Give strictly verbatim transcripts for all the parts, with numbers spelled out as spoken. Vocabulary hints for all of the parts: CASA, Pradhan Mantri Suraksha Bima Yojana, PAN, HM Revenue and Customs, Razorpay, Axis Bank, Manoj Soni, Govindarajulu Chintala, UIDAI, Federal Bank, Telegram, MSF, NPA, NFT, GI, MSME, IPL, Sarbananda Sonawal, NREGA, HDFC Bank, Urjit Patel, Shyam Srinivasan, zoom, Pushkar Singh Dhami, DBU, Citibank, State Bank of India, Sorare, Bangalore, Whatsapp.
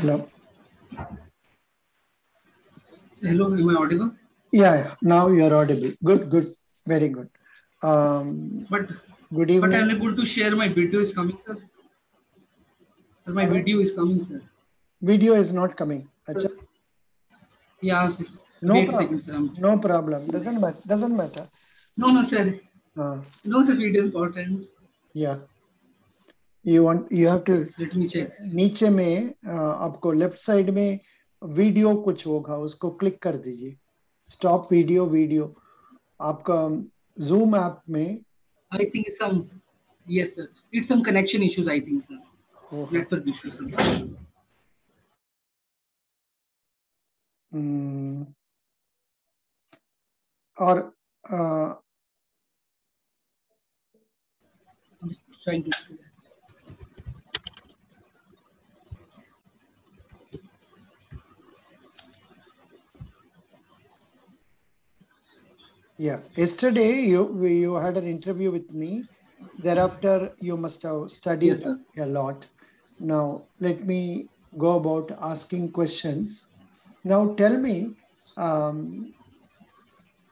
Hello. Hello, am I audible? Yeah, yeah, now you are audible. Good, good, very good. Um, but good evening. But I'm able to share my video is coming, sir. Sir, my Hello? video is coming, sir. Video is not coming. Achha. Yeah, sir. No Wait problem. Second, sir. No problem. Doesn't matter. Doesn't matter. No, no, sir. Uh, no, sir. Video is important. Yeah. You want? You have to. Let me check. नीचे में आपको left side में video कुछ होगा उसको click कर दीजिए. Stop video video. आपका Zoom app में. I think it's some. Yes, sir. It's some connection issues. I think, sir. Oh. Network issues. Sir. Hmm. Or. Uh, I'm just trying to do that. Yeah, yesterday you you had an interview with me. Thereafter, you must have studied yes, a lot. Now, let me go about asking questions. Now, tell me, um,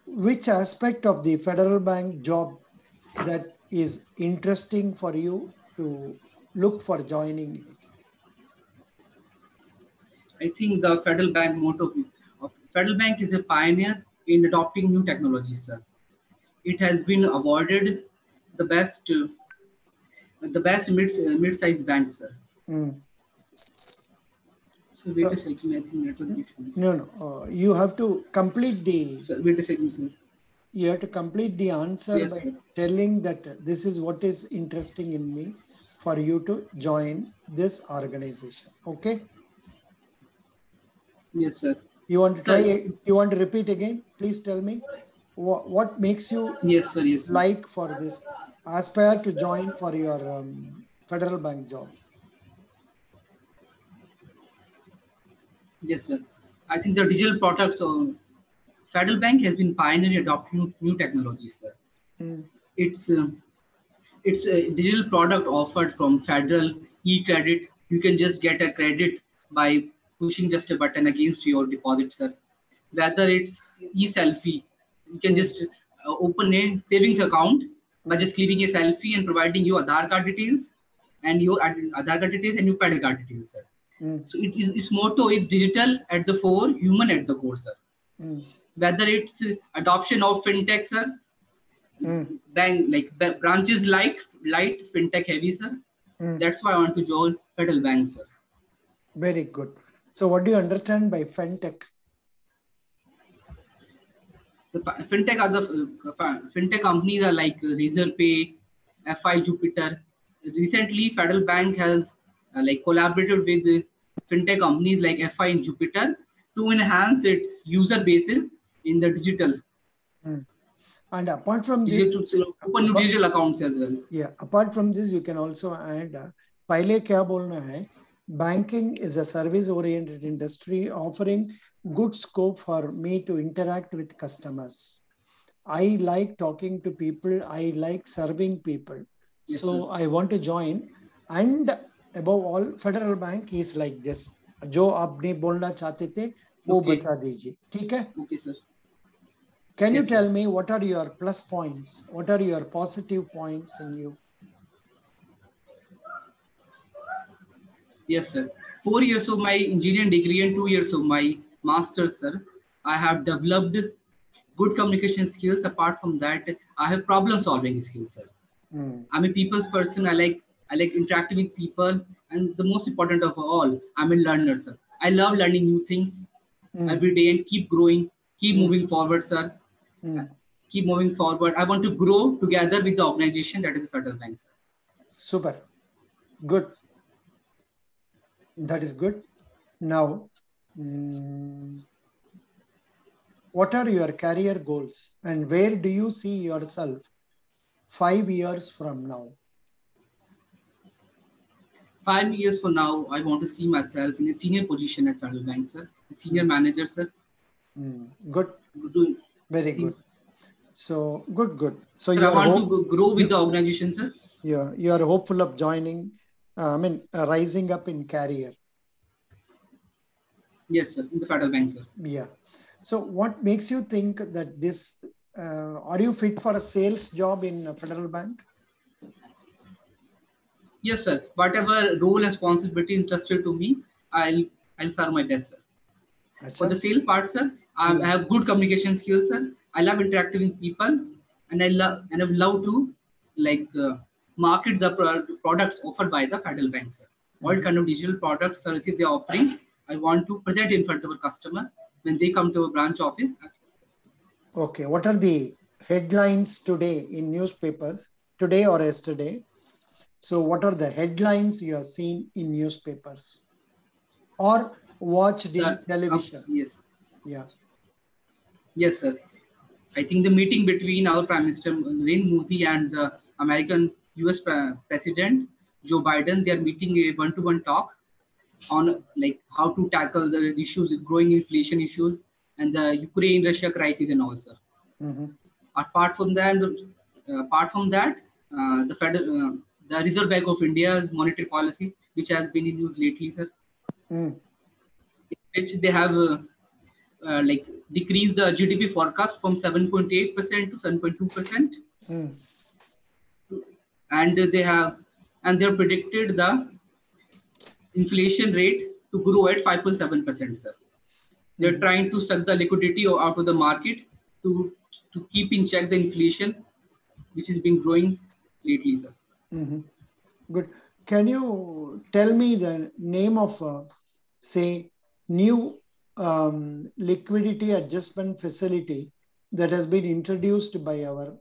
which aspect of the Federal Bank job that is interesting for you to look for joining it? I think the Federal Bank motto of Federal Bank is a pioneer in adopting new technologies, sir. It has been awarded the best, uh, the best mid uh, mid-sized bank, sir. Mm. So wait so, a second, I think network issue. No, no, uh, you have to complete the. Sir, wait a second, sir. You have to complete the answer yes, by sir. telling that this is what is interesting in me for you to join this organization. Okay. Yes, sir. You want to try? Sir, you want to repeat again? Please tell me what, what makes you yes, sir, yes, sir. like for this, aspire to join for your um, Federal Bank job. Yes, sir. I think the digital products of Federal Bank has been pioneering adopting new technologies, sir. Mm. It's uh, it's a digital product offered from Federal e-credit. You can just get a credit by pushing just a button against your deposit, sir. Whether it's e-selfie, you can just uh, open a savings account by just clicking a selfie and providing your Aadhaar card details and your Aadhaar card details and your credit card details, sir. Mm. So it is, its motto is digital at the fore, human at the core, sir. Mm. Whether it's adoption of fintech, sir, mm. bank like branches like light fintech heavy, sir. Mm. That's why I want to join Federal Bank, sir. Very good. So what do you understand by fintech? The fintech are the uh, fintech companies are like Razorpay, F I, Jupiter. Recently, Federal Bank has uh, like collaborated with fintech companies like F I and Jupiter to enhance its user bases in the digital. Mm. And apart from this, open new digital accounts as well. Yeah. Apart from this, you can also add. Uh, Pehle kya bolna hai? Banking is a service-oriented industry offering good scope for me to interact with customers. I like talking to people. I like serving people. Yes, so sir. I want to join. And above all, Federal Bank is like this. Jo aapne bolna chahte the, wo bata dijiye. Theek hai? Okay, sir. Can yes, you tell sir. me what are your plus points? What are your positive points in you? Yes, sir. Four years of my engineering degree and two years of my master's, sir. I have developed good communication skills. Apart from that, I have problem solving skills, sir. Mm. I'm a people's person. I like I like interacting with people. And the most important of all, I'm a learner, sir. I love learning new things mm. every day and keep growing, keep mm. moving forward, sir. Mm. Keep moving forward. I want to grow together with the organization that is the Federal Bank, sir. Super. Good. That is good. Now, um, what are your career goals and where do you see yourself five years from now? Five years from now, I want to see myself in a senior position at Federal Bank, sir. A senior manager, sir. Mm, good. good. Very good. So, good, good. So, sir, you I want to grow with the organization, sir. Yeah, you are hopeful of joining. I mean, uh, rising up in career. Yes, sir. In the Federal Bank, sir. Yeah. So what makes you think that this, uh, are you fit for a sales job in Federal Bank? Yes, sir. Whatever role and responsibility entrusted to me, I'll, I'll serve my best, sir. That's for right. The sales part, sir, I yeah. have good communication skills, sir. I love interacting with people, and I love and I love to like uh, market the pro products offered by the Federal Bank, sir. What mm-hmm. kind of digital products, services they are offering, I want to present in front of a customer when they come to a branch office. Okay, what are the headlines today in newspapers, today or yesterday? So what are the headlines you have seen in newspapers or watched in sir, television? Uh, yes. Yeah. Yes, sir. I think the meeting between our Prime Minister Narendra Modi and the American U S President Joe Biden, they are meeting a one-to-one talk on like how to tackle the issues, growing inflation issues, and the Ukraine-Russia crisis and all, sir. Mm-hmm. Apart from that, uh, apart from that, uh, the Federal, uh, the Reserve Bank of India's monetary policy, which has been in news lately, sir, mm. in which they have uh, uh, like decreased the G D P forecast from seven point eight percent to seven point two percent, mm. and they have and they have predicted the inflation rate to grow at five point seven percent, sir. They're trying to suck the liquidity out of the market to, to keep in check the inflation, which has been growing lately, sir. Mm-hmm. Good. Can you tell me the name of, uh, say, new um, liquidity adjustment facility that has been introduced by our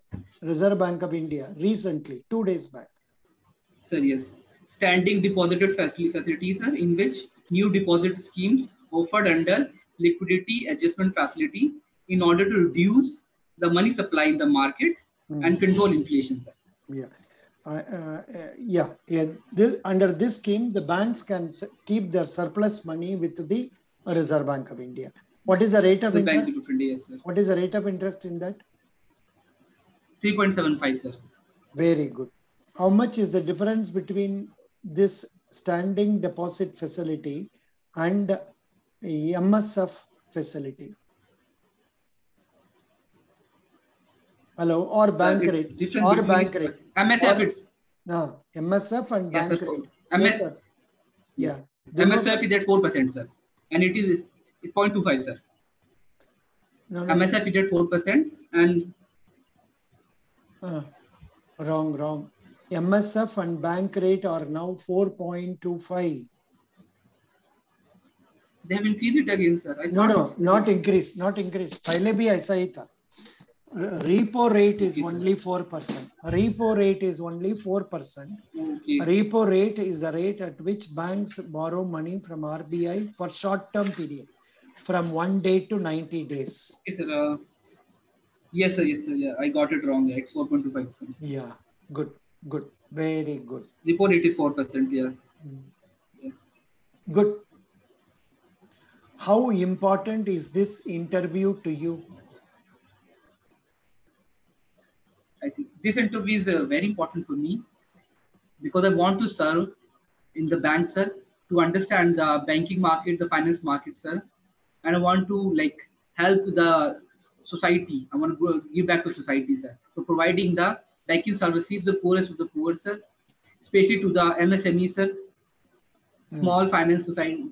Reserve Bank of India recently, two days back? Sir, yes. Standing deposited facilities, sir, in which new deposit schemes offered under liquidity adjustment facility in order to reduce the money supply in the market mm. and control inflation, sir. Yeah. Uh, uh, yeah, yeah. This, under this scheme, the banks can keep their surplus money with the Reserve Bank of India. What is the rate of the interest? Bank of India, sir. What is the rate of interest in that? three point seven five, sir. Very good. How much is the difference between this standing deposit facility and a M S F facility? Hello, or bank sir, rate, or bank rate. M S F, or, it's... No, M S F and yes, bank sir, rate. M S F, yes, yeah. The M S F is at four percent, sir. And it is it's zero point two five, sir. No, no, M S F no. is at four percent and... Uh, wrong, wrong. M S F and bank rate are now four point two five. They have increased it again, sir. I no, no, not increased, not increased. Finally, I say it. Repo rate is only four percent. Repo rate is only four percent. Okay. Repo rate is the rate at which banks borrow money from R B I for short-term period, from one day to ninety days. Yes, sir. Uh, yes, sir. Yes, sir. Yeah, I got it wrong. It's four point two five percent. Yeah. Good. Good. Very good. Repo rate is four percent. Yeah. Mm. Yeah. Good. How important is this interview to you? I think this interview is uh, very important for me because I want to serve in the bank, sir, to understand the banking market, the finance market, sir. And I want to like help the society. I want to give back to society, sir, for providing the banking services, the poorest of the poor, sir, especially to the M S M E, sir, small mm. finance society,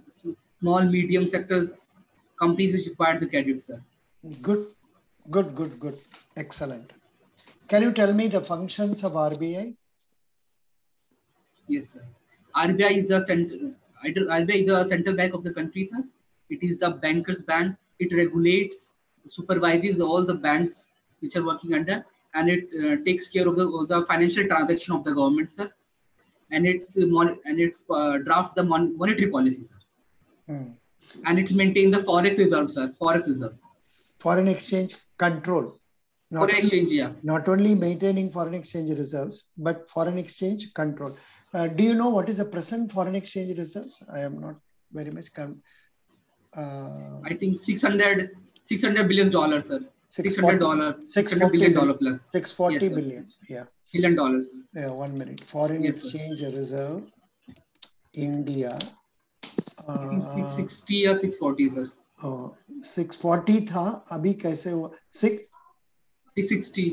small medium sectors, companies which require the credit, sir. Good, good, good, good. Excellent. Can you tell me the functions of R B I? Yes, sir. R B I is the central, R B I is the central bank of the country, sir. It is the banker's bank. It regulates, supervises all the banks which are working under, and it uh, takes care of the, of the financial transaction of the government, sir. And it's uh, mon and it's uh, draft the mon monetary policy, sir. Hmm. And it maintains the forex reserve, sir. Forex reserve. Foreign exchange control. Not foreign exchange, only, yeah. Not only maintaining foreign exchange reserves, but foreign exchange control. Uh, do you know what is the present foreign exchange reserves? I am not very much. Con uh, I think six hundred billion dollars, sir. six hundred billion dollars plus. six hundred forty yes, billion. Yeah. Billion dollars. Yeah, one minute. Foreign yes, exchange sir. reserve, India. Uh, six sixty या six forty sir six forty था अभी कैसे हुआ six sixty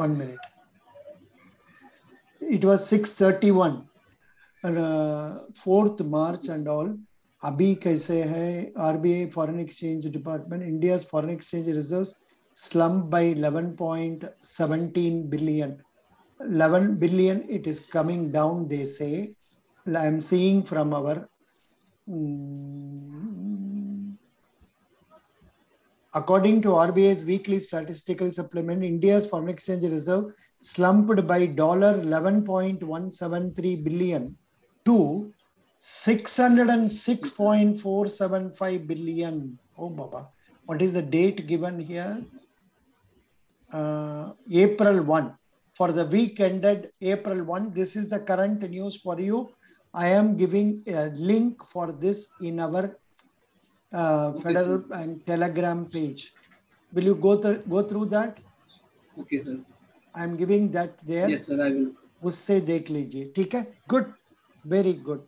one minute it was six thirty-one and uh, fourth March and all abhi kaise hai R B I foreign exchange department India's foreign exchange reserves slumped by eleven point one seven billion eleven billion it is coming down they say I am seeing from our um, according to R B I's weekly statistical supplement India's foreign exchange reserve slumped by eleven point one seven three billion to six hundred six point four seven five billion. Oh baba, what is the date given here? Uh, April first for the week ended April first. This is the current news for you. I am giving a link for this in our uh, Federal Bank Telegram page. Will you go through go through that? Okay, sir. I am giving that there. Yes, sir. I will. उससे देख लीजिए. ठीक है. Good. Very good.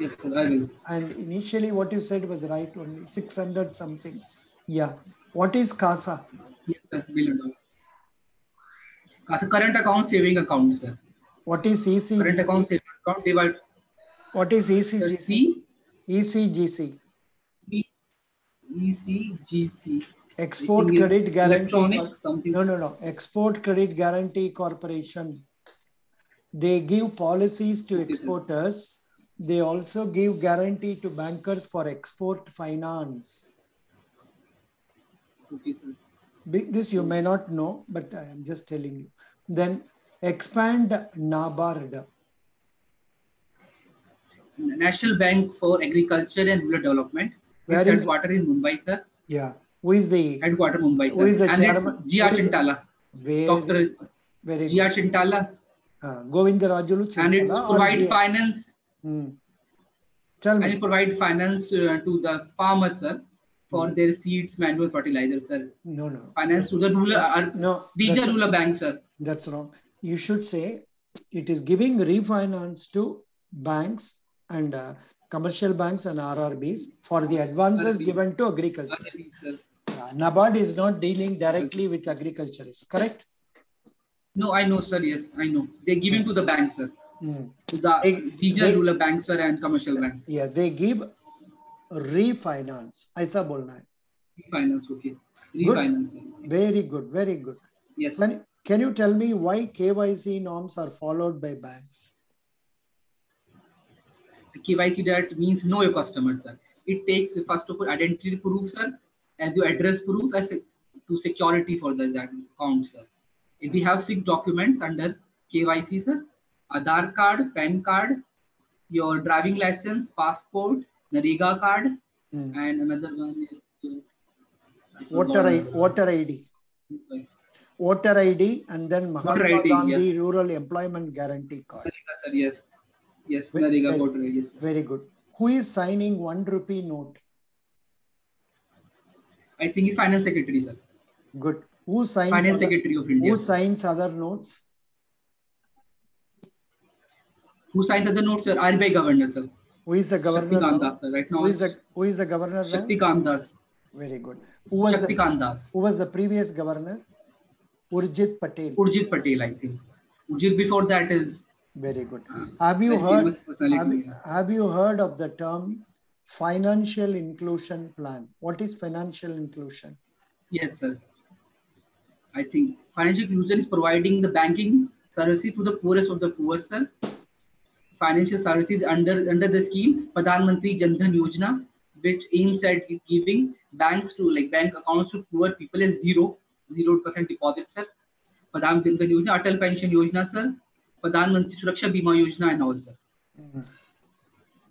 Yes, sir. I will. And initially, what you said was right only. Six hundred something. Yeah. What is CASA? Yes, sir. Billion dollar. CASA current account, saving account, sir. What is E C G C? Current account, saving account divided. What is E C G C? E C G C. E C G C. Export Credit Guarantee. No, no, no. Export Credit Guarantee Corporation. They give policies to exporters. They also give guarantee to bankers for export finance. Okay, sir. This you may not know, but I am just telling you. Then expand NABARD. National Bank for Agriculture and Rural Development. Where it's is water in Mumbai, sir? Yeah. Who is the headquarter Mumbai? Who is the chairman? G R Chintala. Doctor G R Chintala. Uh, Govindarajulu Chintala. And it provide finance. Hmm. Tell me. And it provide finance uh, to the farmers, sir, for hmm. their seeds, manure, fertilizer, sir. No, no. Finance to the ruler, uh, no, regional ruler bank, sir. That's wrong. You should say it is giving refinance to banks and uh, commercial banks and R R Bs for the advances R R B given to agriculture. R R B, uh, NABARD is not dealing directly with agriculturists, correct? No, I know, sir. Yes, I know. They give it to the banks, sir. Mm. To the regional ruler banks, sir, and commercial banks. Yeah, they give refinance. Aisa bolna hai. Refinance, okay. Refinance. Good. Very good, very good. Yes. Can, can you tell me why K Y C norms are followed by banks? K Y C that means know your customer, sir. It takes first of all identity proof, sir, and your address proof as a, to security for the that account, sir. If we have six documents under K Y C, sir, Aadhaar card, PAN card, your driving license, passport, NREGA card, mm. and another one. Voter I D, voter I D, voter I D, and then Mahatma Gandhi yes. Rural Employment Guarantee Card. Sir, yes. Yes, very, very, voter, yes sir. Very good. Who is signing one rupee note? I think it's finance secretary, sir. Good. Who signs? Finance other, secretary of India. Who signs other notes? Who signs other notes, sir? R B I governor, sir. Who is the governor? Shaktikant Das, sir. Right now. Who is the Who is the governor? Shaktikant Das. Very good. Who was Shaktikant Das? Who was the previous governor? Urjit Patel. Urjit Patel, I think. Urjit before that is. Very good. Have you heard, have, have you heard of the term financial inclusion plan? What is financial inclusion? Yes, sir. I think financial inclusion is providing the banking services to the poorest of the poor, sir. Financial services under, under the scheme, Pradhan Mantri Jan Dhan Yojana, which aims at giving banks to like bank accounts to poor people at zero, zero percent deposit, sir. Pradhan Mantri Jan Dhan Yojana, Atal Pension Yojana, sir. Pradhan Mantri Suraksha Bima Yojana and all, sir.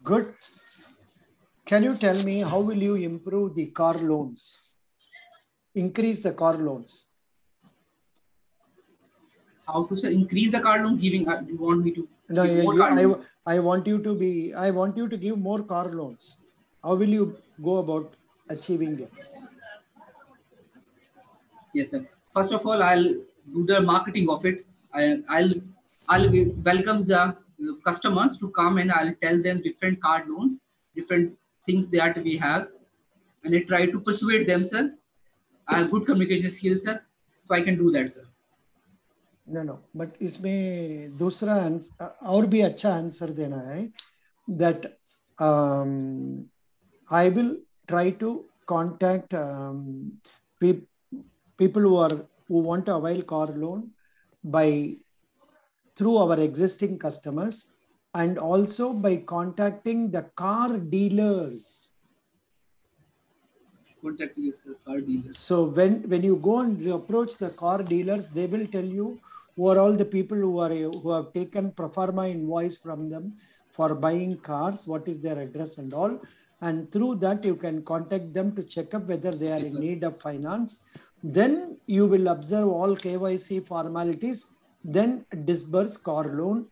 Good. Can you tell me how will you improve the car loans? Increase the car loans. How to sir, increase the car loan giving? Uh, you want me to? No, yeah, more you, car loans? I I want you to be. I want you to give more car loans. How will you go about achieving it? Yes, sir. First of all, I'll do the marketing of it. I, I'll. I'll welcome the customers to come and I'll tell them different card loans, different things that we have, and I try to persuade them, sir. I have good communication skills, sir, so I can do that, sir. No, no, but इसमें दूसरा answer और भी अच्छा answer देना है that um, I will try to contact um, pe people who are who want to avail car loan by through our existing customers and also by contacting the car dealers. Contacting the car dealers. So when when you go and approach the car dealers, they will tell you who are all the people who are who have taken pro forma invoice from them for buying cars, what is their address and all. And through that, you can contact them to check up whether they are yes, in sir. need of finance. Then you will observe all K Y C formalities, then disburse car loan.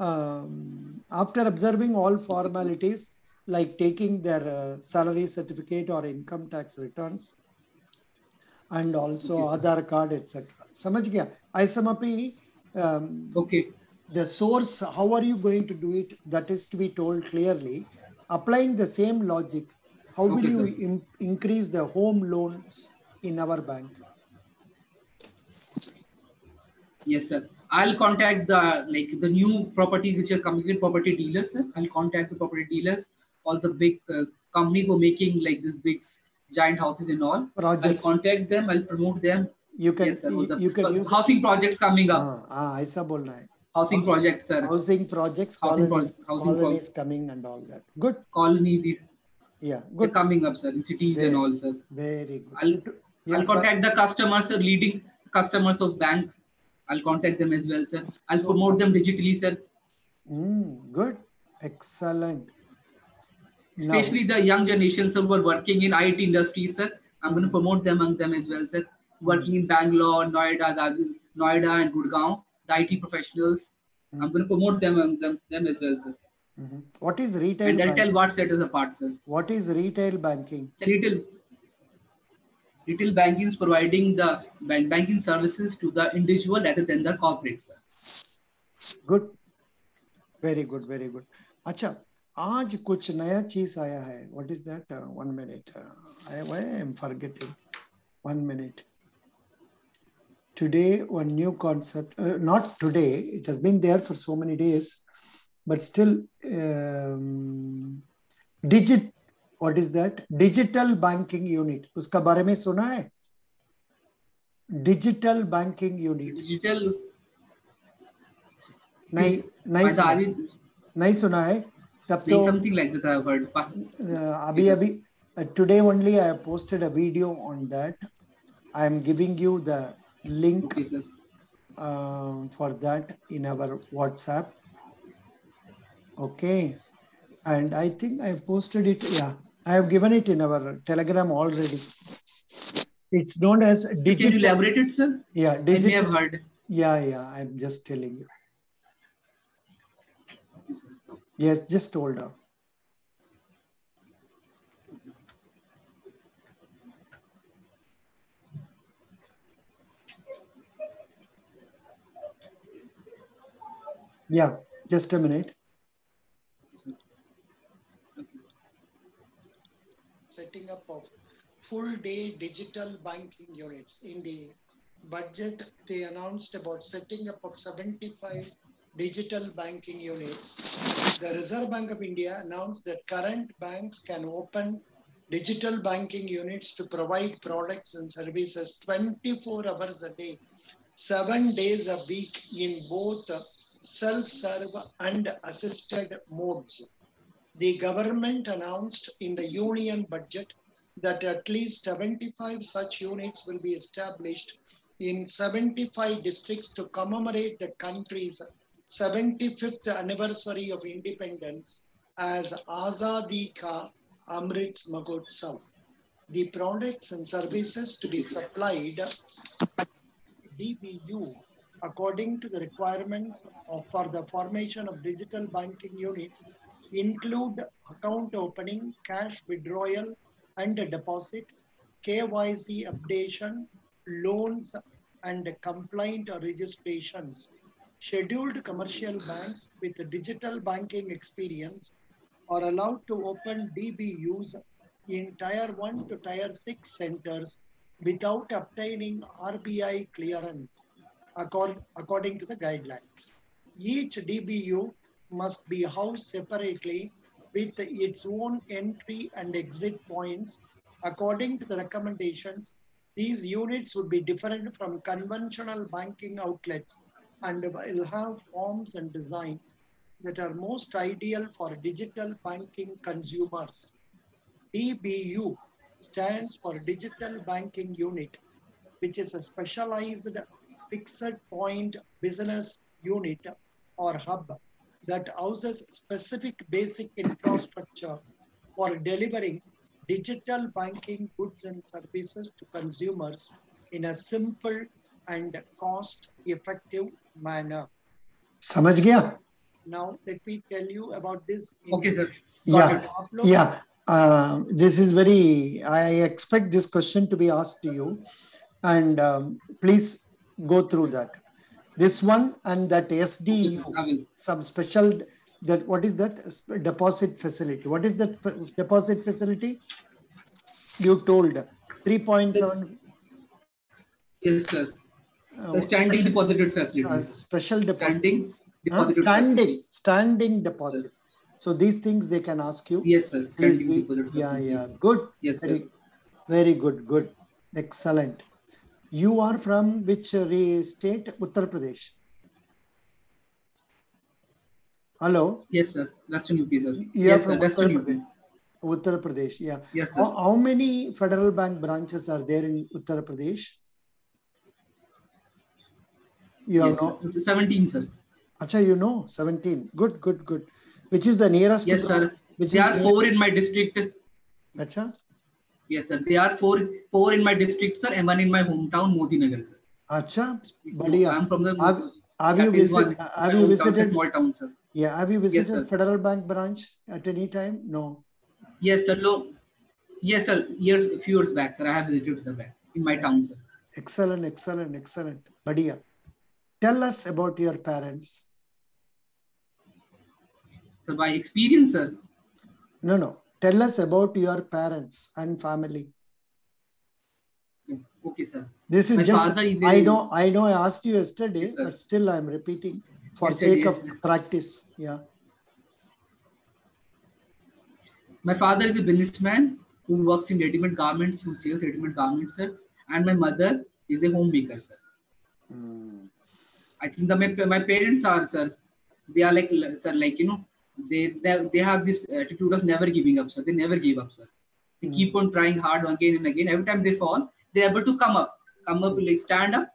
Um, after observing all formalities, like taking their uh, salary certificate or income tax returns, and also yes, Aadhaar card, et cetera. Samajh gaya. Aisamapi, um, okay. The source, how are you going to do it? That is to be told clearly. Applying the same logic, how okay, will you in, increase the home loans in our bank? Yes, sir. I'll contact the like the new property which are coming in, property dealers. Sir. I'll contact the property dealers, all the big uh, companies for making like these big giant houses and all. Projects. I'll contact them. I'll promote them. You can. Yes, sir. You, the, you can use housing projects coming up. Ah, ah, aisa bolna hai. Housing okay. projects, sir. Housing projects, housing colonies, pro housing colonies pro coming and all that. Good. Colonies, yeah, good. Coming up, sir, in cities very, and all, sir. Very good. I'll, yeah, I'll contact but, the customers, sir, leading customers of bank. I'll contact them as well, sir. I'll so, promote them digitally, sir. Mm, good. Excellent. Especially now, the young generations who are working in I T industries, sir. I'm going to promote them among them as well, sir. Working in Bangalore, Noida, Ghazil, Noida and Gurgaon. The I T professionals, mm-hmm. I'm going to promote them and them, them as well, sir. Mm-hmm. What is retail? And I'll tell what set us apart, sir. What is retail banking? So retail, retail banking is providing the bank, banking services to the individual rather than the corporate, sir. Good, very good, very good. Acha, aaj kuch naya cheez aaya hai. What is that? Uh, one minute. Uh, I, I am forgetting. One minute. Today, one new concept, uh, not today, it has been there for so many days, but still, um, digit, what is that? Digital banking unit. Uska baare mein suna hai? Digital banking unit. Digital. Nahi, nahi suna. Nahi suna hai. Tab to, something like that I have heard. Uh, abhi, abhi, uh, today only I have posted a video on that. I am giving you the link okay, sir. Um, for that in our WhatsApp. Okay. And I think I posted it. Yeah, I have given it in our Telegram already. It's known as digital. Can you elaborate it, sir? Yeah, digital. We have heard. Yeah, yeah. I'm just telling you. Yes, just told her. Yeah, just a minute. Setting up of full day digital banking units. In the budget, they announced about setting up of seventy-five digital banking units. The Reserve Bank of India announced that current banks can open digital banking units to provide products and services twenty-four hours a day, seven days a week in both self-serve and assisted modes. The government announced in the union budget that at least seventy-five such units will be established in seventy-five districts to commemorate the country's seventy-fifth anniversary of independence as Azadi Ka Amrit Mahotsav. The products and services to be supplied at D B U according to the requirements of, for the formation of digital banking units include account opening, cash withdrawal and deposit, K Y C updation, loans and complaint registrations, scheduled commercial banks with digital banking experience are allowed to open D B Us in tier one to tier six centers without obtaining R B I clearance, according, according to the guidelines. Each D B U must be housed separately with its own entry and exit points. According to the recommendations, these units would be different from conventional banking outlets and will have forms and designs that are most ideal for digital banking consumers. D B U stands for Digital Banking Unit, which is a specialized fixed point business unit or hub that houses specific basic infrastructure for delivering digital banking goods and services to consumers in a simple and cost-effective manner. Samajh gaya? Now, let me tell you about this. Okay, sir. Yeah, yeah. Uh, this is very, I expect this question to be asked to you. And um, please go through that. This one and that S D U, some special, that what is that deposit facility? What is that deposit facility? You told three point seven. Yes, sir. The standing uh, deposited facility. Uh, special deposit. Standing. Huh? Standing, standing deposit. Yes. So these things they can ask you. Yes, sir. Standing be, deposit. Yeah, yeah. Good. Yes, sir. Very, very good. Good. Excellent. You are from which state? Uttar Pradesh. Hello. Yes, sir. Western U P, sir. You yes, sir. Western U P. Uttar Pradesh. Yeah. Yes, sir. How, how many Federal Bank branches are there in Uttar Pradesh? You yes, know? Sir. seventeen, sir. Achha, you know, seventeen. Good, good, good. Which is the nearest? Yes, sir. Which there are near? four in my district. Achha. Yes, sir. There are four, four in my district, sir, and one in my hometown, Modinagar, sir. Achha. So I'm from the. Have, have you visited? Have you visited small town, sir? Yeah. Have you visited yes, Federal Bank branch at any time? No. Yes, sir. No. Yes, sir. Years, a few years back, sir, I have visited the bank in my town, sir. Excellent, excellent, excellent. Badiya. Tell us about your parents. So by experience, sir? No, no. Tell us about your parents and family. Okay, okay sir. This is my just, is I know I know. I asked you yesterday, yes, but still I'm repeating for yesterday, sake of yes, practice. Yeah. My father is a businessman who works in ready-made garments, who sells ready-made garments, sir. And my mother is a homemaker, sir. Mm. I think the, my, my parents are, sir, they are like, sir, like, you know, They, they they have this attitude of never giving up, sir. They never give up, sir. They mm. keep on trying hard again and again. Every time they fall, they're able to come up, come up, like stand up,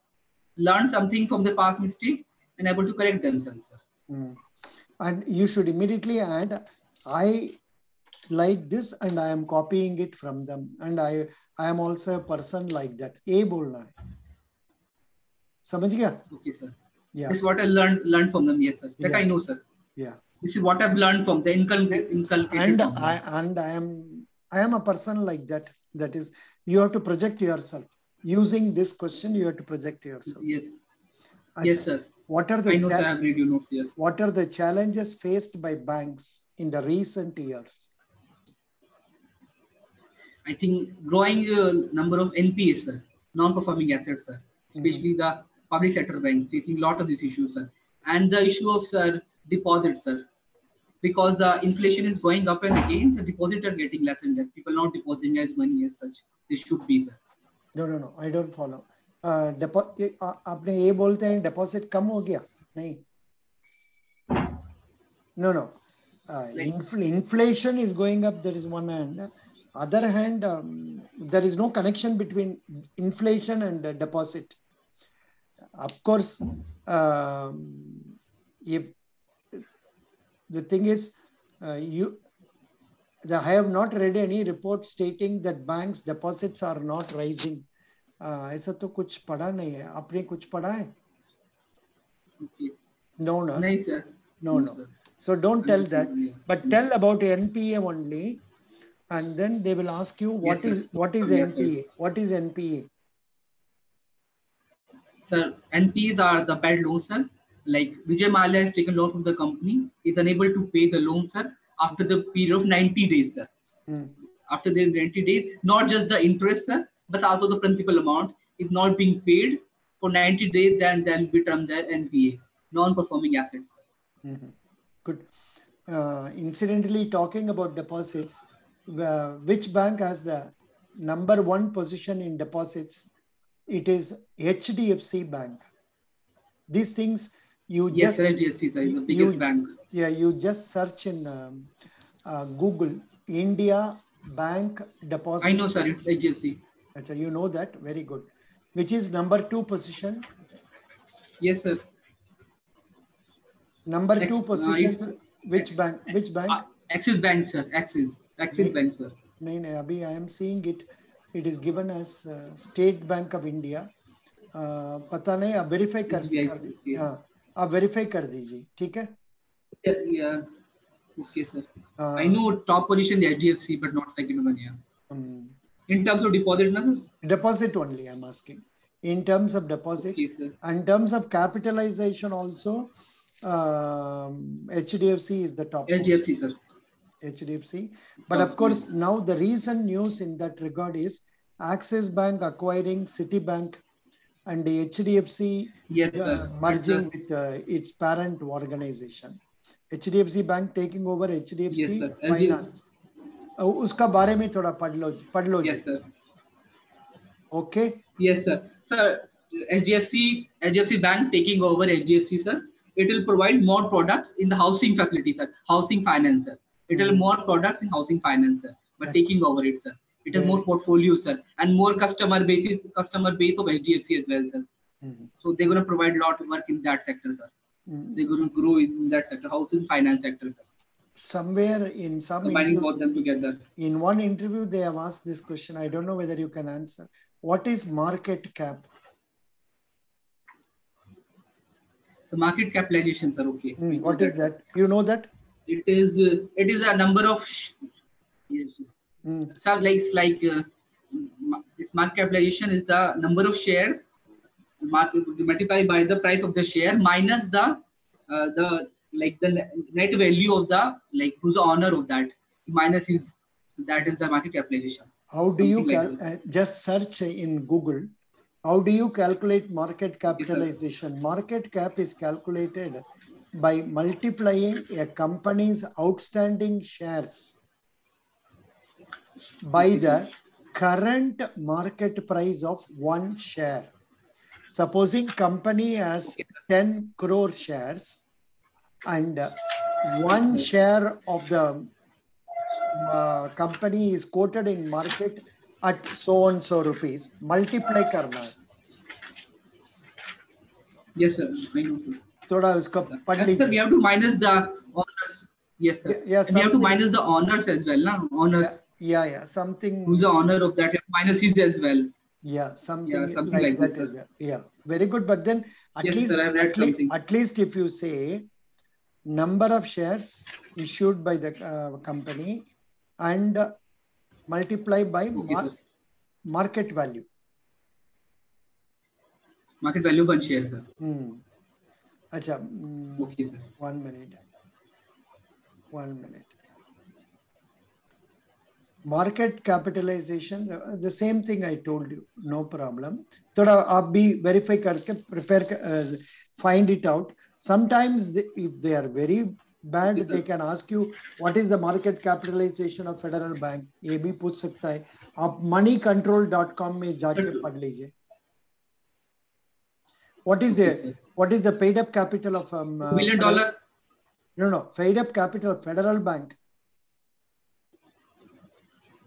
learn something from the past mistake, and able to correct themselves, sir. Mm. And you should immediately add, I like this, and I am copying it from them, and I I am also a person like that. A bolna hai. Samajh gaya? Okay, sir. Yeah. That's what I learned learned from them. Yes, sir. That yeah. I know, sir. Yeah. This is what I've learned from the inculcated. inculcated and I and I am I am a person like that. That is, you have to project yourself using this question. You have to project yourself. Yes. Achha. Yes, sir. What are the I know, sir, I've read your notes here. What are the challenges faced by banks in the recent years? I think growing uh, number of N P A, sir, non-performing assets, sir. Especially mm-hmm. the public sector banks facing a lot of these issues, sir, and the issue of sir. Deposits, sir, because the inflation is going up and again, the deposits are getting less and less. People not depositing as money as such. They should be, sir. No, no, no. I don't follow. Uh, deposit. आपने ये बोलते हैं deposit कम हो गया? नहीं. No, no. Uh, like, infl inflation is going up. There is one hand. Other hand, um, there is no connection between inflation and uh, deposit. Of course, uh, if The thing is, uh, you, the, I have not read any report stating that banks' deposits are not rising. ऐसा तो कुछ पढ़ा नहीं है. आपने कुछ पढ़ा है? No, no. नहीं sir. No, no. So don't tell that, but tell about N P A only, and then they will ask you what is what is N P A? What is N P A? Sir, N P As are the bad loans, sir. like Vijay Malia has taken loan from the company, is unable to pay the loan, sir, after the period of ninety days, sir. Mm. After the ninety days, not just the interest, sir, but also the principal amount is not being paid for ninety days, then then we term that N P A, non-performing assets. Mm-hmm. Good. Uh, incidentally, talking about deposits, uh, which bank has the number one position in deposits? It is H D F C Bank. These things you yes, just H D F C, sir, is the biggest you, bank. Yeah, you just search in um, uh, Google India Bank deposit. I know, sir. It's H D F C. Achha, you know that. Very good. Which is number two position? Yes, sir. Number Next, two position. Uh, which bank? Which bank? Uh, Axis Bank, sir. Axis. Axis Bank, sir. No, no, Abhi, I am seeing it. It is given as uh, State Bank of India. Uh, pata nahi, ab verify kar dijiye. Yeah. Ab verify kar dijiye. Theek hai? Yeah. yeah. Okay, sir. Uh, I know top position the H D F C, but not second one. Yeah. Um, in terms of deposit, no? Deposit only, I'm asking. In terms of deposit, okay, sir. In terms of capitalization, also um, H D F C is the top. H D F C, post. Sir. H D F C. But top of course, point. Now the recent news in that regard is Axis Bank acquiring Citibank and the H D F C yes, uh, sir. merging yes, sir. with uh, its parent organization. H D F C Bank taking over H D F C yes, Finance. Uh, uska baare mein thoda padh lo, padh lo yes, sir. Okay. Yes, sir. Sir, H D F C, H D F C Bank taking over H D F C, sir. It will provide more products in the housing facility, sir. Housing finance, sir. It will mm. more products in housing finance, sir. But That's taking over it, sir. It has mm. more portfolio, sir. And more customer basis, customer base of H D F C as well, sir. Mm. So they're going to provide a lot of work in that sector, sir. Mm. They're going to grow in that sector, housing finance sector, sir. Somewhere in some combining both them together. In one interview, they have asked this question. I don't know whether you can answer. What is market cap? The market capitalization, sir. Okay. Mm. What is that? You know that? It is. Uh, it is a number of. Yes. Mm. Sir, like it's like. Uh, its market capitalization is the number of shares. Multiplied by the price of the share minus the uh, the like the net value of the like who's the owner of that minus is that is the market capitalization. How do Something you like uh, just search in Google? How do you calculate market capitalization? Yes, market cap is calculated by multiplying a company's outstanding shares by the current market price of one share. Supposing company has okay. ten crore shares and one share of the uh, company is quoted in market at so and so rupees, multiply karna. Yes, sir. Thoda usko yes, sir, we have to minus the owners. Yes, sir. Yeah, yeah, we have to minus the owners as well. Na? Owners. Yeah, yeah. Something. Who's the owner of that? Minus his as well. Yeah, something, yeah, something like, like that. This, yeah, very good. But then at, yes, least, sir, at, le at least if you say number of shares issued by the uh, company and uh, multiply by okay, mar sir. market value. Market value one share, sir. Hmm. Achha, mm, okay, sir. One minute. One minute. Market capitalization, the same thing I told you, no problem. Thoda aap bhi verify karke prepare uh, find it out. Sometimes they, if they are very bad, yes, they can ask you what is the market capitalization of Federal Bank. Ye bhi puch sakta hai. Aap money control dot com mein jaake pad lijiye. What is the yes, what is the paid up capital of um, uh, million dollar? No, no, paid up capital of Federal Bank.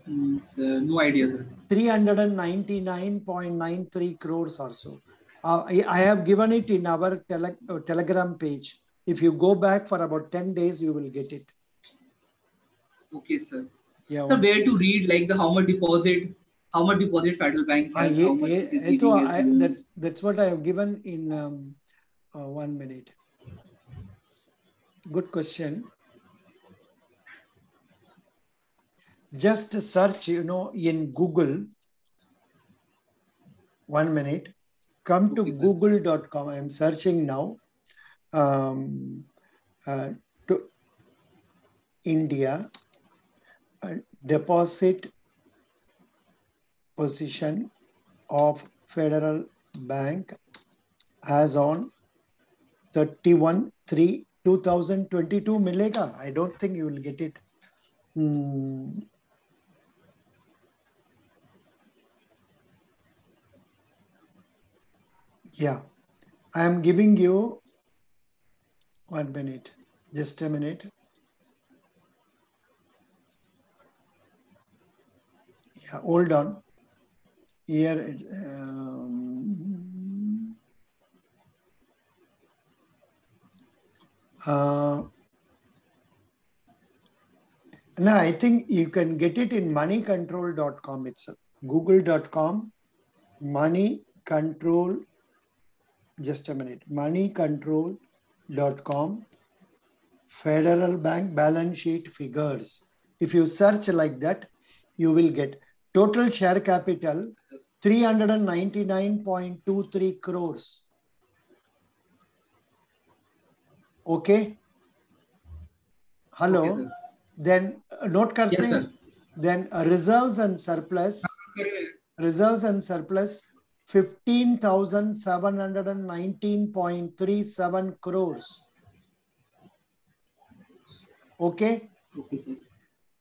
Mm, sir, no idea, sir. three hundred ninety-nine point nine three crores or so. Uh, I, I have given it in our tele, uh, Telegram page. If you go back for about ten days, you will get it. Okay, sir. Yeah, sir, where to read like the how much deposit, how much deposit Federal Bank has, uh, how much yeah, is yeah, I, I, that's, that's what I have given in um, uh, one minute. Good question. Just search, you know, in Google. One minute. Come to google dot com. I am searching now. um, uh, to India uh, deposit position of Federal Bank as on thirty-first three two thousand twenty-two milega. I don't think you will get it. Hmm. Yeah, I am giving you one minute, just a minute. Yeah, hold on. Here, um, uh, no, I think you can get it in money control dot com itself. google dot com, money control. Just a minute. money control dot com, Federal Bank balance sheet figures. If you search like that, you will get total share capital three hundred ninety-nine point two three crores. Okay. Hello. Okay, then uh, note karte yes, sir. Then uh, reserves and surplus. Reserves and surplus fifteen thousand seven hundred nineteen point three seven crores. Okay. Okay, sir.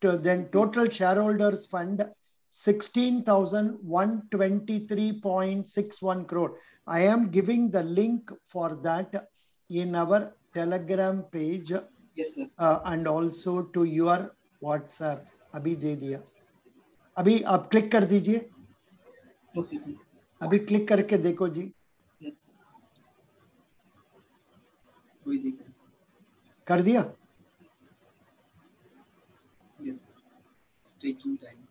To, then total shareholders fund sixteen thousand one hundred twenty-three point six one crore. I am giving the link for that in our Telegram page. Yes, sir. Uh, and also to your WhatsApp. Abhi de diya. Abhi aap click kar dijiye. Okay, sir. Abhi click karke dekho ji. Yes, sir. Kar diya? Yes, sir. It's taking time.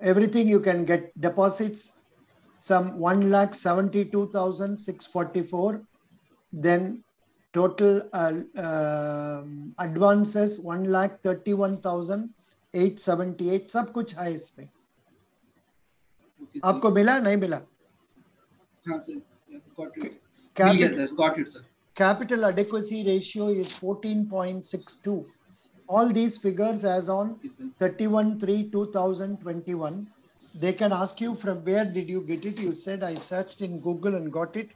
Everything you can get deposits, some one lakh seventy-two thousand six hundred forty-four. Then total uh, uh, advances one lakh thirty-one thousand eight hundred seventy-eight. Sab kuch hai isme. Okay, aapko mila, nahi mila? Haan, sir. Got it. Capital, yes, sir. Got it, sir. Capital adequacy ratio is fourteen point six two. All these figures as on thirty-first three two thousand twenty-one. They can ask you from where did you get it? You said I searched in Google and got it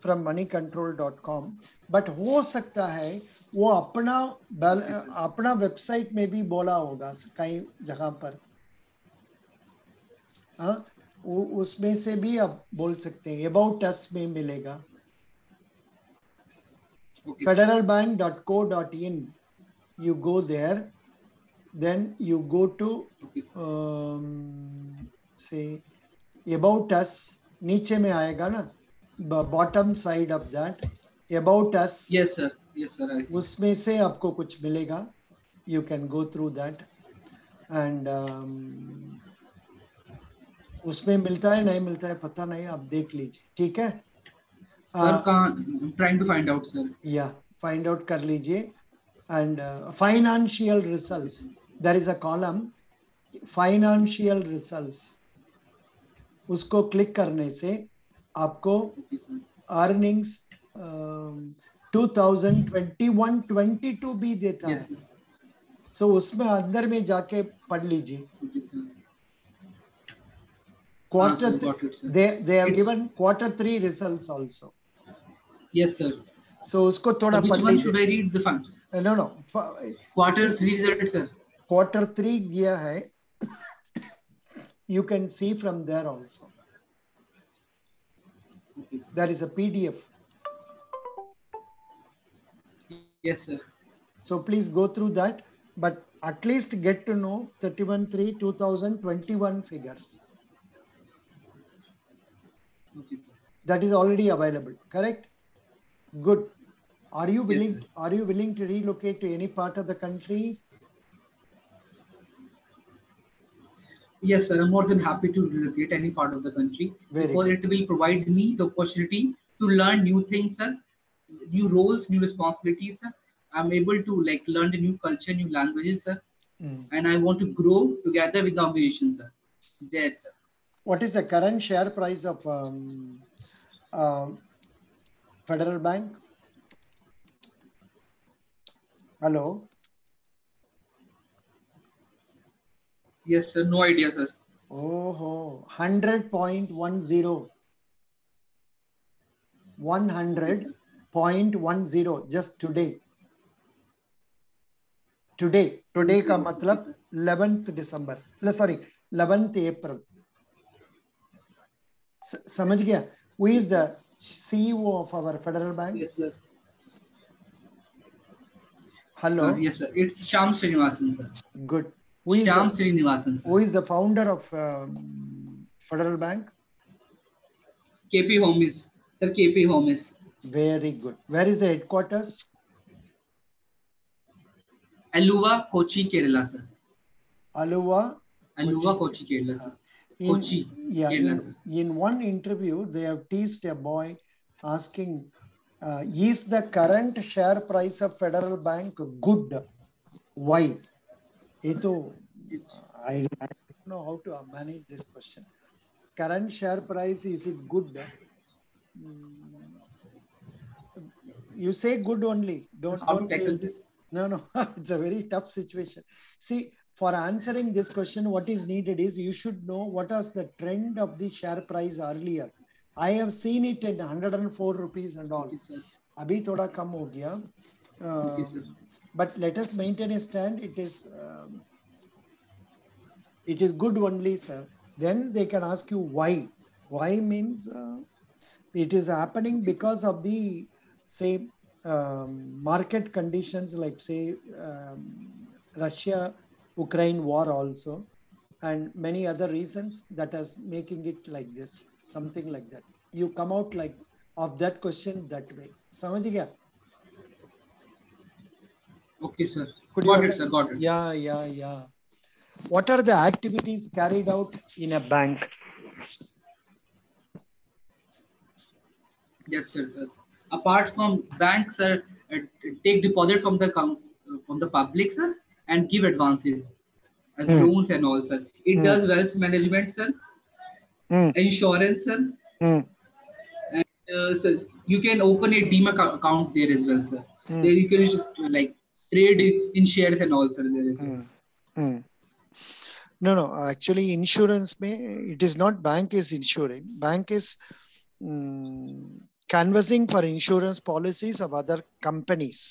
from money control dot com. But ho sakta hai, wo apna, apna website mein bhi bola hoga, kahin jagah par. Haan, usme se bhi aap bol sakte hain. About us mein milega. Okay. federal bank dot co dot in. You go there, then you go to um, say about us. Niche mein aayega na, the bottom side of that about us. Yes, sir. Yes, sir. Usme se aapko kuch milega. You can go through that, and um, usme milta hai nahi milta hai pata nahi. Aap dekh lijiye. Theek hai. Sir, uh, I'm trying to find out, sir. Yeah, find out kar lijiye. And uh, financial results, there is a column, financial results. Usko click karne se, aapko earnings um, twenty twenty-one twenty-two bhi deta hai. Yes, sir. So usme andar mein jaake pad lijiye. Quarter, ah, sir, it, they, they have it's... given quarter three results also. Yes, sir. So usko thoda pad lijiye. Which one should I read the fund? Uh, no, no. Quarter three results, sir. Quarter three giya hai. You can see from there also. Okay, there is a P D F. Yes, sir. So please go through that, but at least get to know thirty-first three two thousand twenty-one figures. Okay, sir. That is already available, correct? Good. Are you willing? Yes, are you willing to relocate to any part of the country? Yes, sir. I'm more than happy to relocate any part of the country. Very because good. It will provide me the opportunity to learn new things, sir. New roles, new responsibilities, sir. I'm able to like learn the new culture, new languages, sir. Mm. And I want to grow together with the organization, sir. Yes, sir. What is the current share price of um, uh, Federal Bank? Hello. Yes, sir. No idea, sir. Oh, one hundred point one zero. one hundred point one zero just today. Today. Today ka matlab eleventh December. No, sorry, eleventh April. Samajh gaya? Who is the C E O of our Federal Bank? Yes, sir. Hello. Uh, yes, sir. It's Shyam Srinivasan, sir. Good. Who is Shyam the, Srinivasan. Sir. Who is the founder of uh, Federal Bank? K P. Homes. Sir, K P. Homes. Very good. Where is the headquarters? Aluva, Kochi, Kerala, sir. Aluva, Aluva, Kochi, Kerala, sir. In, Kochi, yeah, Kerala, in, sir. In one interview, they have teased a boy asking, Uh, is the current share price of Federal Bank good? Why? Eto, I, I don't know how to manage this question. Current share price, is it good? You say good only. Don't, don't say this. No, no. It's a very tough situation. See, for answering this question, what is needed is you should know what was the trend of the share price earlier. I have seen it at one hundred four rupees and all. Yes, abhi thoda kam ho gaya. Uh, yes, but let us maintain a stand. It is, um, it is good only, sir. Then they can ask you why. Why means uh, it is happening because of the, say, um, market conditions like, say, um, Russia-Ukraine war also, and many other reasons that is making it like this. Something like that. You come out like of that question that way. Samajh gaya? Okay, sir. Could got you it, sir. Got it. Yeah, yeah, yeah. What are the activities carried out in a bank? Yes, sir. sir. Apart from banks, sir, take deposit from the from the public, sir, and give advances and mm. loans and all, sir. It mm. does wealth management, sir. Mm. Insurance, sir. Mm. And uh, sir, you can open a demat account there as well, sir. Mm. There you can just uh, like trade in shares and all, sir. There is mm. Mm. No, no. Actually, insurance may it is not bank is insuring. Bank is um, canvassing for insurance policies of other companies.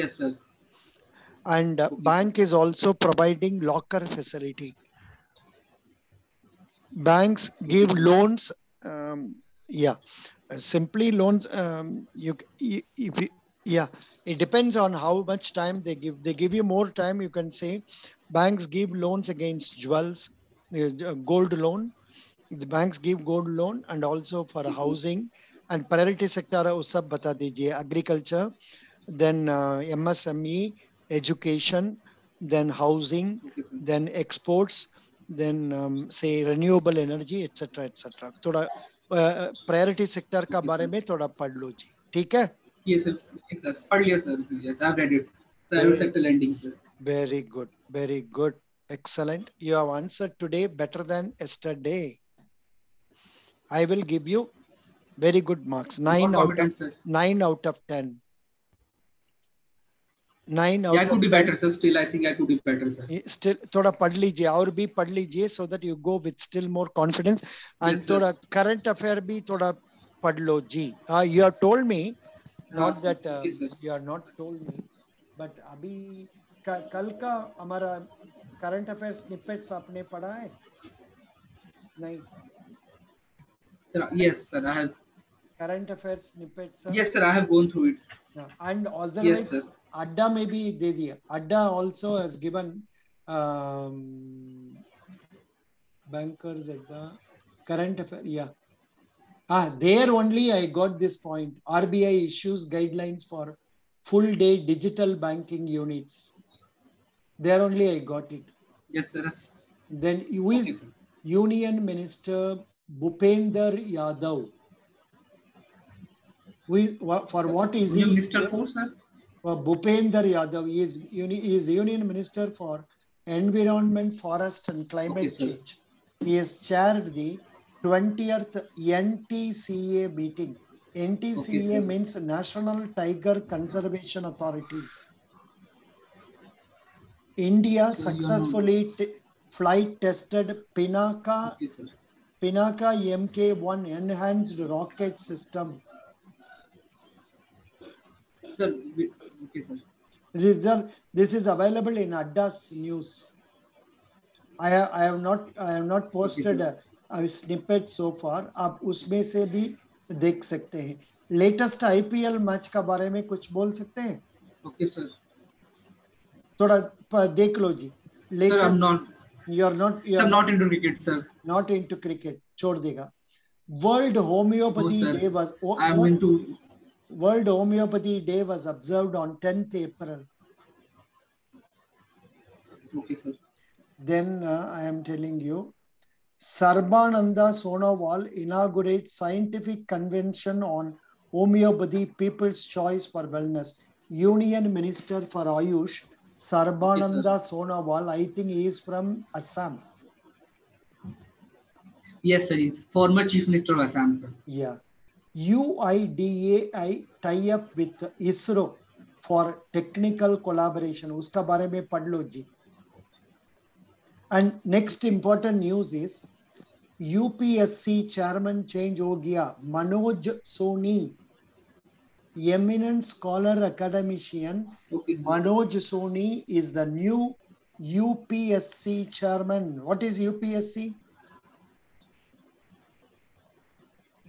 Yes, sir. And uh, okay. Bank is also providing locker facility. Banks give loans, um, yeah, simply loans, um, you, if you, yeah, it depends on how much time they give. They give you more time, you can say, banks give loans against jewels, uh, gold loan, the banks give gold loan and also for mm-hmm. housing and priority sector, usab bata dijiye, agriculture, then uh, M S M E, education, then housing, okay, then exports, then um, say renewable energy, etc, etc. Thoda uh, priority sector ka bare mein thoda padh lo ji. Theek hai? Yes, sir. Yes, sir. Padh liya, sir. Yes, I've read it. Private sector lending, sir. Very good. Very good. Excellent. You have answered today better than yesterday. I will give you very good marks. Nine out of sir. nine out of ten. Nine out yeah, I could be ten. Better, sir. Still, I think I could be better, sir. Still, thoda pad lijiye, aur bhi pad lijiye, so that you go with still more confidence. And yes, thoda sir. Current affair bhi thoda pad lo ji. Uh, you have told me, not that uh, yes, you are not told me, but abhi ka, kal ka hamara current affair snippets aapne padha hai? Nahin. Sir, yes, sir. I have current affair snippets. Sir. Yes, sir. I have gone through it. Yeah. And also, yes, sir. Adda maybe de diya. Adda also has given um, bankers at the current affair. Yeah. Ah, there only I got this point. R B I issues guidelines for full day digital banking units. There only I got it. Yes, sir. Then who is okay, Union Minister Bhupendra Yadav? Who is, for what is he? Minister who, sir? Bhupendra Yadav is, is Union Minister for Environment, Forest and Climate okay, Change. He has chaired the twentieth N T C A meeting. N T C A okay, means National Tiger Conservation Authority. India successfully t flight tested Pinaka, Pinaka M K one enhanced rocket system. Sir, okay, sir. This is, uh, this is available in Aadhaar's news. I have I have not I have not posted okay, a, a snippet so far. आप उसमें से भी देख सकते हैं. Latest I P L match का बारे में कुछ बोल सकते हैं? Okay, sir. थोड़ा देख लो जी. Latest, sir, I'm not. You're not. You're I'm not into cricket, sir. Not into cricket. छोड़ देगा. World Homeopathy no, Day was. Oh, I'm oh, into. World Homeopathy Day was observed on tenth April. Okay, sir. Then uh, I am telling you, Sarbananda Sonawal inaugurates scientific convention on homeopathy, people's choice for wellness. Union Minister for Ayush, Sarbananda yes, Sonawal, I think he is from Assam. Yes, sir. He's former Chief Minister of Assam, sir. Yeah. U I D A I tie up with ISRO for technical collaboration. Uska baare mein padh lo ji. And next important news is U P S C chairman change ho gaya. Manoj Soni, eminent scholar academician. Okay, Manoj Soni is the new U P S C chairman. What is U P S C?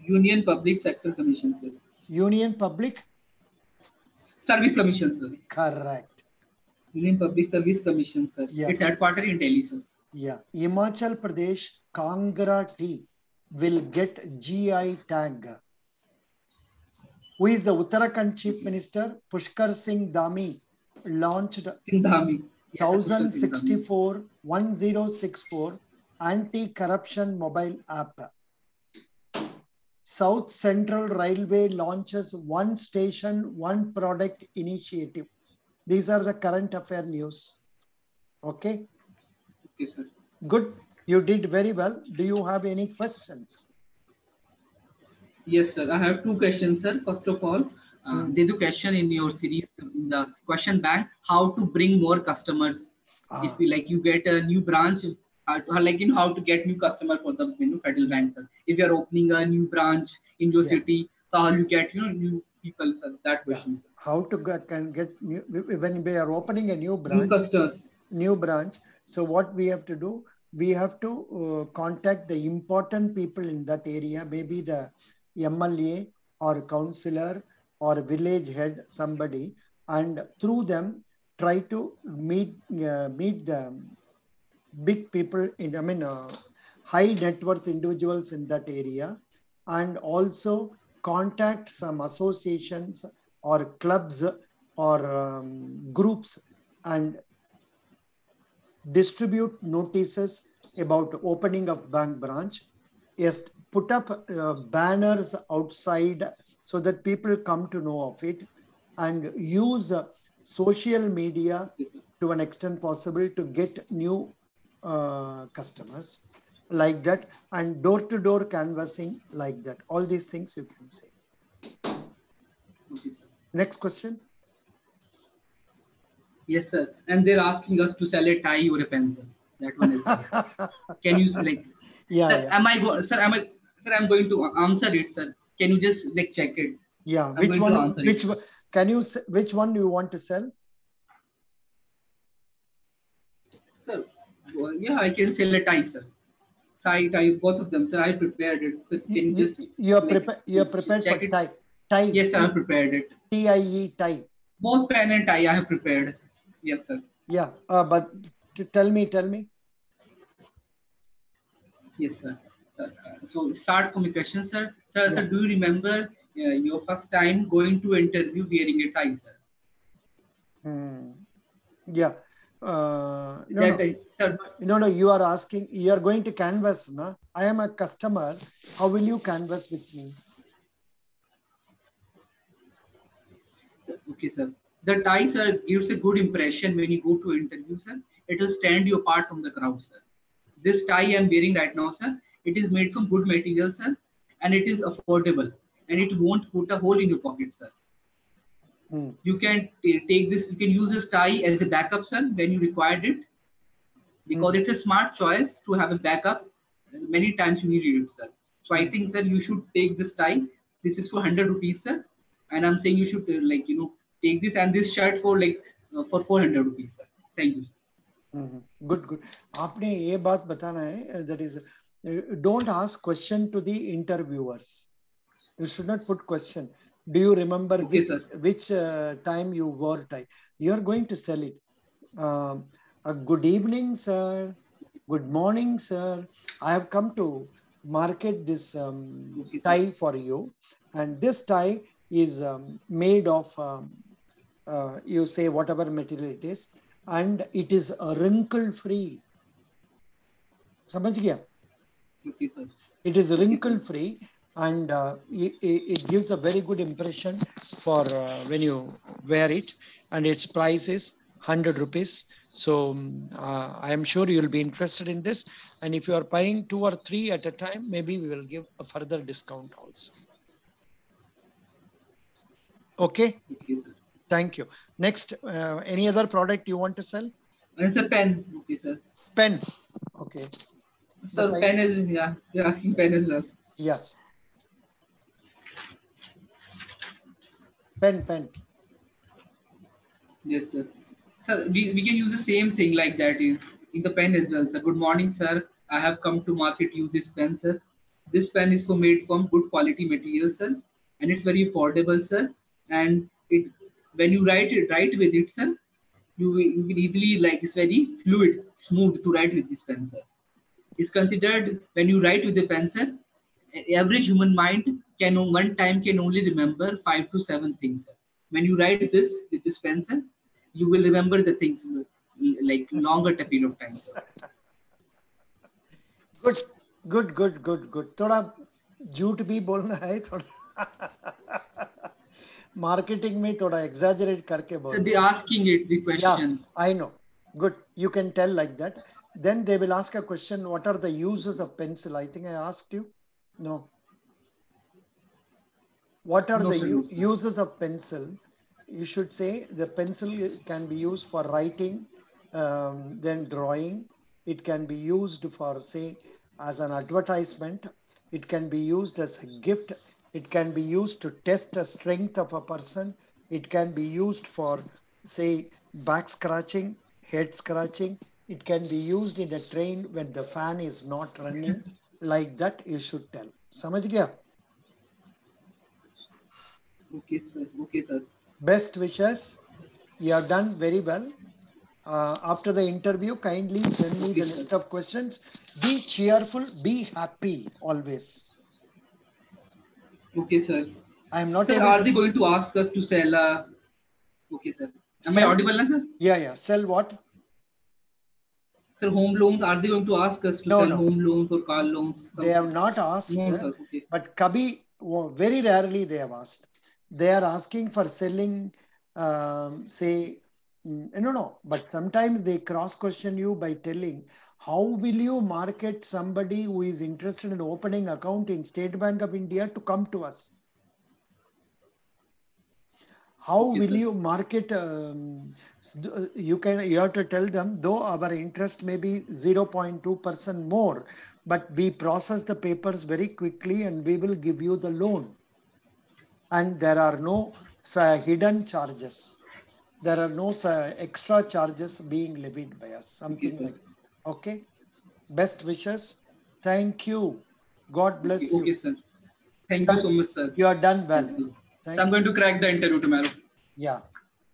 Union Public Sector Commission, sir. Union Public Service Commission, sir. Correct. Union Public Service Commission, sir. Yeah. It's headquartered in Delhi, sir. Yeah. Himachal Pradesh Kangra tea will get G I tag. Who is the Uttarakhand Chief Minister? Pushkar Singh Dhami launched Dhami. Yeah, one thousand sixty-four anti-corruption mobile app. South Central Railway launches one station, one product initiative. These are the current affair news. Okay? Okay, sir. Good. You did very well. Do you have any questions? Yes, sir. I have two questions, sir. First of all, uh, mm. there's a question in your series, in the question bank, how to bring more customers. Ah. If you like, you get a new branch, Uh, like in how to get new customer for the you know, Federal Bank. Sir. If you are opening a new branch in your yeah. city, so how you get you know new people? Sir, that question. Yeah. How to get can get new when we are opening a new branch? New customers. New branch. So what we have to do? We have to uh, contact the important people in that area. Maybe the M L A or councillor or village head, somebody, and through them try to meet uh, meet them. Big people in, I mean, uh, high net worth individuals in that area, and also contact some associations or clubs or um, groups and distribute notices about opening of bank branch. Yes, put up uh, banners outside so that people come to know of it, and use uh, social media to an extent possible to get new Uh, customers like that, and door-to-door canvassing like that. All these things you can say. Okay, sir. Next question. Yes, sir. And they're asking us to sell a tie or a pencil. That one is. Can you like? Yeah. Sir, yeah. Am I go? Sir, am I? Sir, I'm going to answer it, sir. Can you just like check it? Yeah. I'm which one? Which it. Can you? Which one do you want to sell? Sir. Well, yeah, I can sell a tie, sir. Tie, tie, both of them, sir. I prepared it. So can you, you just you're like, prepared. You're prepared for it? Tie. Tie. Yes, sir, I prepared it. T I E tie. Both pen and tie, I have prepared. Yes, sir. Yeah, uh, but tell me, tell me. Yes, sir. Sir, uh, so start from the question, sir. Sir, yeah. Sir, do you remember uh, your first time going to interview wearing a tie, sir? Hmm. Yeah. Uh, no, no. Sir. no, no, you are asking, you are going to canvas, na? I am a customer. How will you canvas with me? Sir, okay, sir. The tie, sir, gives a good impression when you go to interview, sir. It will stand you apart from the crowd, sir. This tie I am wearing right now, sir, it is made from good material, sir, and it is affordable, and it won't put a hole in your pocket, sir. Mm. You can take this, you can use this tie as a backup cell when you required it, because mm. it's a smart choice to have a backup. Many times you need it, sir. So I think, sir, you should take this tie. This is for one hundred rupees, sir. And I'm saying you should uh, like, you know, take this and this shirt for like, uh, for four hundred rupees, sir. Thank you. Mm-hmm. Good, good. Aapne ye baat batana hai, that is, uh, don't ask question to the interviewers. You should not put question. Do you remember okay, which, which uh, time you wore tie? You're going to sell it. Uh, uh, good evening, sir. Good morning, sir. I have come to market this um, okay, tie for you. And this tie is um, made of, um, uh, you say, whatever material it is. And it is wrinkle-free. Samajh gaya? Okay, sir. It is wrinkle-free. And uh, it, it gives a very good impression for uh, when you wear it, and its price is one hundred rupees. So uh, I am sure you'll be interested in this. And if you are buying two or three at a time, maybe we will give a further discount also. Okay. Thank you. Next, uh, any other product you want to sell? It's a pen. Okay, sir. Pen. Okay. So but pen I... is, yeah, you're asking pen as well. Yeah. Pen, pen. Yes, sir. Sir, we, we can use the same thing like that in, in the pen as well, sir. Good morning, sir. I have come to market you this pen, sir. This pen is for made from good quality material, sir. And it's very affordable, sir. And it when you write it, write with it, sir, you, you can easily, like, it's very fluid, smooth to write with this pen, sir. It's considered when you write with the pen, sir, average human mind can one time can only remember five to seven things. Sir. When you write this with this pen, sir, you will remember the things like longer period of time. Sir. Good, good, good, good, good. Thoda jhoot bhi bolna hai, thoda marketing mein thoda exaggerate karke bolna. So they're asking it the question. Yeah, I know. Good. You can tell like that. Then they will ask a question. What are the uses of pencil? I think I asked you. No. What are no the u uses of pencil? You should say the pencil can be used for writing, um, then drawing. It can be used for, say, as an advertisement. It can be used as a gift. It can be used to test the strength of a person. It can be used for, say, back scratching, head scratching. It can be used in a train when the fan is not running. Like that, you should tell. Samajh gaya? Okay, sir. Okay, sir. Best wishes. You have done very well. Uh, after the interview, kindly send me okay, the sir. list of questions. Be cheerful. Be happy always. Okay, sir. I am not. Sir, are they going to ask us to sell? Uh... Okay, sir. Am sell... I audible now, sir? Yeah, yeah. Sell what? Sir, home loans, are they going to ask us to no, sell no. home loans or car loans? Something? They have not asked. No, sir. Okay. But kabhi, very rarely they have asked. They are asking for selling, um, say, no, no, but sometimes they cross question you by telling, how will you market somebody who is interested in opening account in State Bank of India to come to us? How will you market, um, you can, you have to tell them, though our interest may be zero point two percent more, but we process the papers very quickly and we will give you the loan. And there are no uh, hidden charges. There are no uh, extra charges being levied by us. Something okay, like that. Okay. Best wishes. Thank you. God bless okay, you. Okay, sir. Thank done. you so much, sir. You are done well. Thank Thank so I'm you. going to crack the interview tomorrow. Yeah.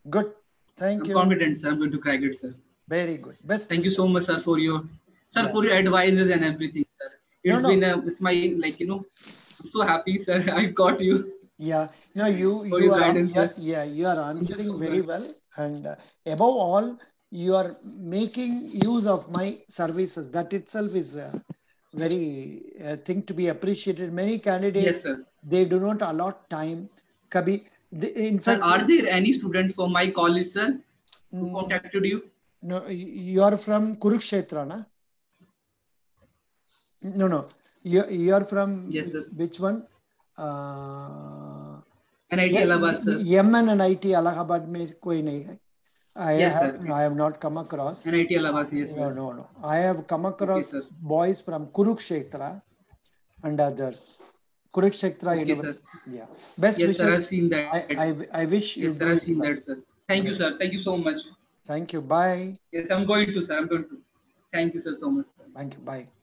Good. Thank I'm you. I'm confident, sir. I'm going to crack it, sir. Very good. Best. Thank you so much, sir, for your sir yeah. for your advices and everything, sir. It's no, no. been a, it's my like you know. I'm so happy, sir. I got you. Yeah, no, you, you, you, are, you are, yeah, you are answering so very well. And uh, above all, you are making use of my services. That itself is a very uh, thing to be appreciated. Many candidates, yes, sir. they do not allot time. Kabhi, they, in fact, sir, are there any students from my college, sir, who mm, contacted you? No, you are from Kurukshetra, na? No, no, you, you are from yes, sir. which one? Uh, N I T Allahabad, sir. Yemen and N I T Allahabad mein koi nahi hai. I yes, have, sir. I have not come across. N I T Allahabad, yes, sir. No, no, no. I have come across okay, boys from Kurukshetra and others. Kurukshetra okay, University. Sir. Yeah. Best yes, wishes. Sir. I've seen that. I, I, I wish. Yes, you sir. I've seen that, that, sir. Thank yes. you, sir. Thank you so much. Thank you. Bye. Yes, I'm going to, sir. I'm going to. Thank you, sir, so much, sir. Thank you. Bye.